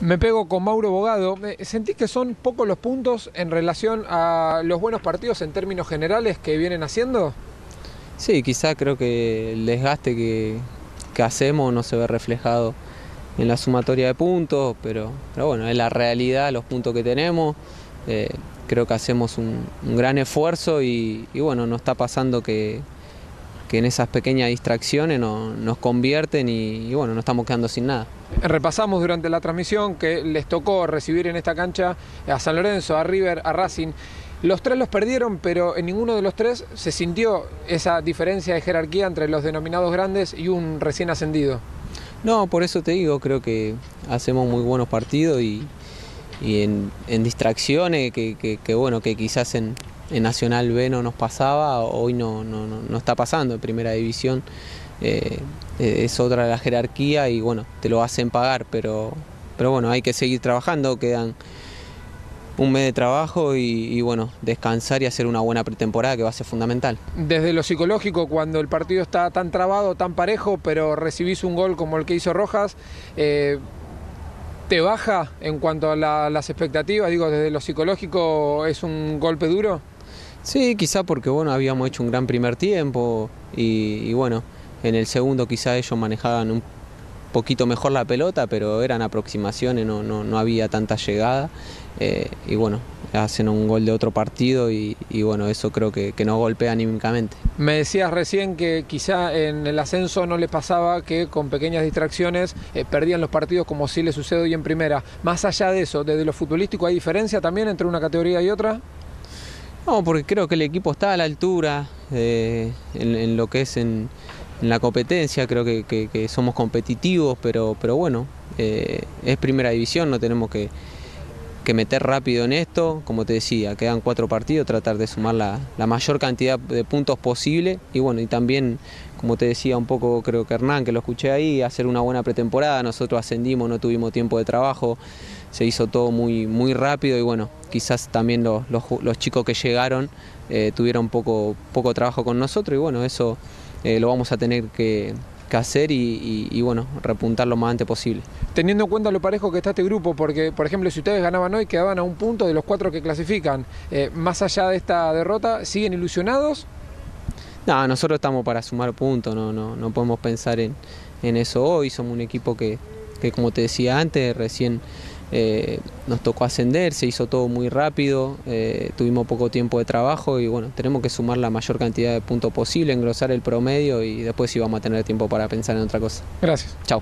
Me pego con Mauro Bogado. ¿Sentís que son pocos los puntos en relación a los buenos partidos en términos generales que vienen haciendo? Sí, quizá creo que el desgaste que hacemos no se ve reflejado en la sumatoria de puntos, pero bueno, es la realidad, los puntos que tenemos. Creo que hacemos un gran esfuerzo y bueno, nos está pasando que en esas pequeñas distracciones nos convierten y bueno, no estamos quedando sin nada. Repasamos durante la transmisión que les tocó recibir en esta cancha a San Lorenzo, a River, a Racing. Los tres los perdieron, pero en ninguno de los tres se sintió esa diferencia de jerarquía entre los denominados grandes y un recién ascendido. No, por eso te digo, creo que hacemos muy buenos partidos y en distracciones que bueno, que quizás en Nacional B no nos pasaba, hoy no está pasando. En Primera División es otra la jerarquía y bueno, te lo hacen pagar, pero bueno, hay que seguir trabajando, quedan un mes de trabajo y bueno, descansar y hacer una buena pretemporada que va a ser fundamental. Desde lo psicológico, cuando el partido está tan trabado, tan parejo, pero recibís un gol como el que hizo Rojas, ¿te baja en cuanto a las expectativas? Digo, desde lo psicológico, ¿es un golpe duro? Sí, quizá porque bueno, habíamos hecho un gran primer tiempo y bueno, en el segundo quizá ellos manejaban un poquito mejor la pelota, pero eran aproximaciones, no había tanta llegada y bueno, hacen un gol de otro partido y bueno, eso creo que nos golpea anímicamente. Me decías recién que quizá en el ascenso no les pasaba que con pequeñas distracciones perdían los partidos como sí les sucede hoy en Primera. Más allá de eso, desde lo futbolístico, ¿hay diferencia también entre una categoría y otra? No, porque creo que el equipo está a la altura en lo que es en la competencia, creo que somos competitivos, pero bueno, es Primera División, no tenemos que meter rápido en esto. Como te decía, quedan 4 partidos, tratar de sumar la mayor cantidad de puntos posible y bueno, y también, como te decía un poco, creo que Hernán, que lo escuché ahí, hacer una buena pretemporada. Nosotros ascendimos, no tuvimos tiempo de trabajo, se hizo todo muy rápido y bueno, quizás también los chicos que llegaron tuvieron poco trabajo con nosotros y bueno, eso lo vamos a tener que hacer y bueno, repuntar lo más antes posible. Teniendo en cuenta lo parejo que está este grupo, porque por ejemplo si ustedes ganaban hoy quedaban a un punto de los 4 que clasifican, más allá de esta derrota, ¿siguen ilusionados? No, nosotros estamos para sumar puntos, no podemos pensar en eso hoy. Somos un equipo que como te decía antes, recién nos tocó ascender, se hizo todo muy rápido, tuvimos poco tiempo de trabajo y bueno, tenemos que sumar la mayor cantidad de puntos posible, engrosar el promedio y después sí vamos a tener tiempo para pensar en otra cosa. Gracias. Chao.